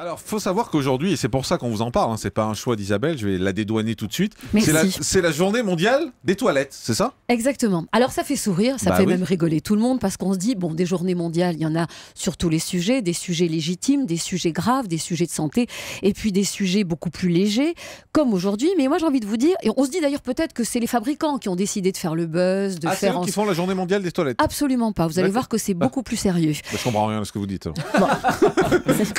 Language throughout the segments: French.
Alors, il faut savoir qu'aujourd'hui, et c'est pour ça qu'on vous en parle, hein, c'est pas un choix d'Isabelle, je vais la dédouaner tout de suite, c'est la journée mondiale des toilettes, c'est ça? Exactement. Alors ça fait sourire, ça fait même rigoler tout le monde, parce qu'on se dit, bon, des journées mondiales, il y en a sur tous les sujets, des sujets légitimes, des sujets graves, des sujets de santé, et puis des sujets beaucoup plus légers, comme aujourd'hui. Mais moi, j'ai envie de vous dire, et on se dit d'ailleurs peut-être que c'est les fabricants qui ont décidé de faire le buzz, de faire... Ah, c'est eux qui font la journée mondiale des toilettes? Absolument pas, vous allez voir que c'est beaucoup plus sérieux. Bah, je comprends rien à ce que vous dites. Bon.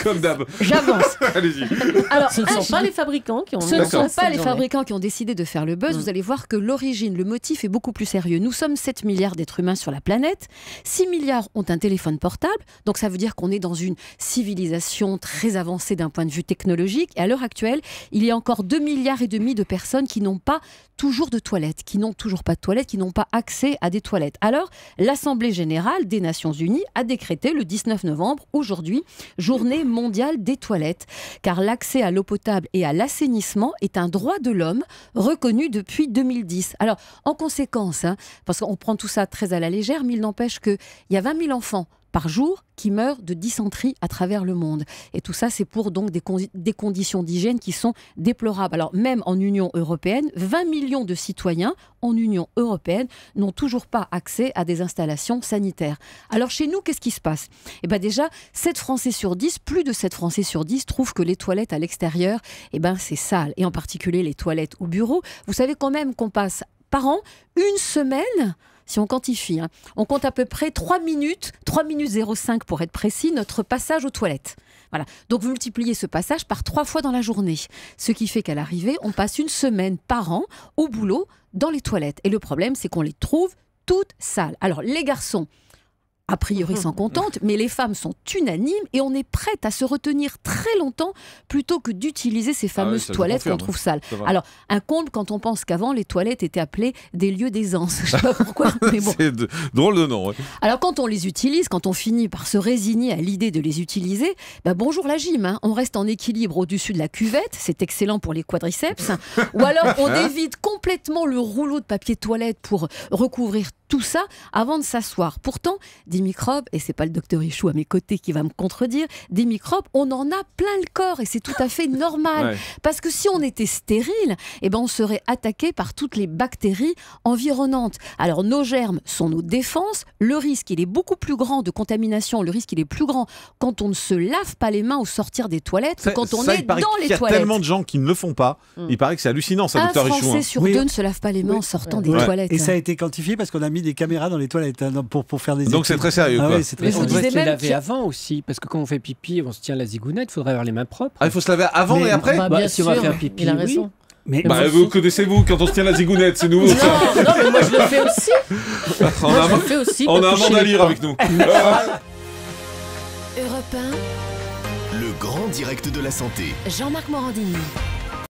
Comme d'hab. J'avance. Allez-y. Alors, ce ne sont pas les fabricants qui ont. Ce ne sont pas les fabricants qui ont décidé de faire le buzz. Mmh. Vous allez voir que l'origine, le motif est beaucoup plus sérieux. Nous sommes 7 milliards d'êtres humains sur la planète. 6 milliards ont un téléphone portable. Donc ça veut dire qu'on est dans une civilisation très avancée d'un point de vue technologique. Et à l'heure actuelle, il y a encore 2,5 milliards de personnes qui n'ont pas toujours de toilettes, qui n'ont toujours pas de toilettes, qui n'ont pas accès à des toilettes. Alors, l'Assemblée générale des Nations Unies a décrété le 19 novembre, aujourd'hui, journée mondiale des toilettes, car l'accès à l'eau potable et à l'assainissement est un droit de l'homme reconnu depuis 2010. Alors, en conséquence, hein, parce qu'on prend tout ça très à la légère, mais il n'empêche qu'il y a 20 000 enfants par jour qui meurent de dysenterie à travers le monde. Et tout ça, c'est pour donc des conditions d'hygiène qui sont déplorables. Alors, même en Union européenne, 20 millions de citoyens en Union européenne n'ont toujours pas accès à des installations sanitaires. Alors, chez nous, qu'est-ce qui se passe? Eh bien, déjà, 7 Français sur 10, plus de 7 Français sur 10 trouvent que les toilettes à l'extérieur, eh ben, c'est sale. Et en particulier, les toilettes au bureau. Vous savez quand même qu'on passe par an une semaine... Si on quantifie, hein, on compte à peu près 3 minutes, 3 minutes 05 pour être précis, notre passage aux toilettes. Voilà. Donc vous multipliez ce passage par 3 fois dans la journée. Ce qui fait qu'à l'arrivée, on passe une semaine par an au boulot dans les toilettes. Et le problème, c'est qu'on les trouve toutes sales. Alors les garçons, a priori sans contente, mais les femmes sont unanimes et on est prête à se retenir très longtemps plutôt que d'utiliser ces fameuses toilettes qu'on trouve sales. Alors, un comble quand on pense qu'avant, les toilettes étaient appelées des lieux d'aisance. Je sais pas pourquoi, mais bon. C'est drôle de nom. Ouais. Alors, quand on les utilise, quand on finit par se résigner à l'idée de les utiliser, bah bonjour la gym, hein. On reste en équilibre au-dessus de la cuvette, c'est excellent pour les quadriceps, ou alors on évite complètement le rouleau de papier toilette pour recouvrir tout ça avant de s'asseoir. Pourtant, des microbes, et c'est pas le docteur Richou à mes côtés qui va me contredire, des microbes, on en a plein le corps et c'est tout à fait normal. Ouais. Parce que si on était stérile, eh ben on serait attaqué par toutes les bactéries environnantes. Alors nos germes sont nos défenses, le risque il est beaucoup plus grand de contamination, le risque il est plus grand quand on ne se lave pas les mains au sortir des toilettes que quand on est dans les toilettes. Il y a tellement de gens qui ne le font pas, il paraît que c'est hallucinant ça, docteur Richou. Un Français sur 2 ne se lave pas les mains en sortant des toilettes. Et ça a été quantifié parce qu'on a mis des caméras dans les toilettes hein, pour faire des études. Donc c'est très sérieux. Ah quoi. Ouais, très mais sérieux. On devrait se laver avant aussi, parce que quand on fait pipi, on se tient la zigounette, il faudrait avoir les mains propres. Ah, il faut se laver avant et après bien sûr, si on va faire pipi, il a raison. Mais bah, vous connaissez-vous quand on se tient la zigounette, c'est nouveau ça. Non, mais moi je le fais aussi. On a un monde à lire avec nous. Europe 1, le grand direct de la santé. Jean-Marc Morandini.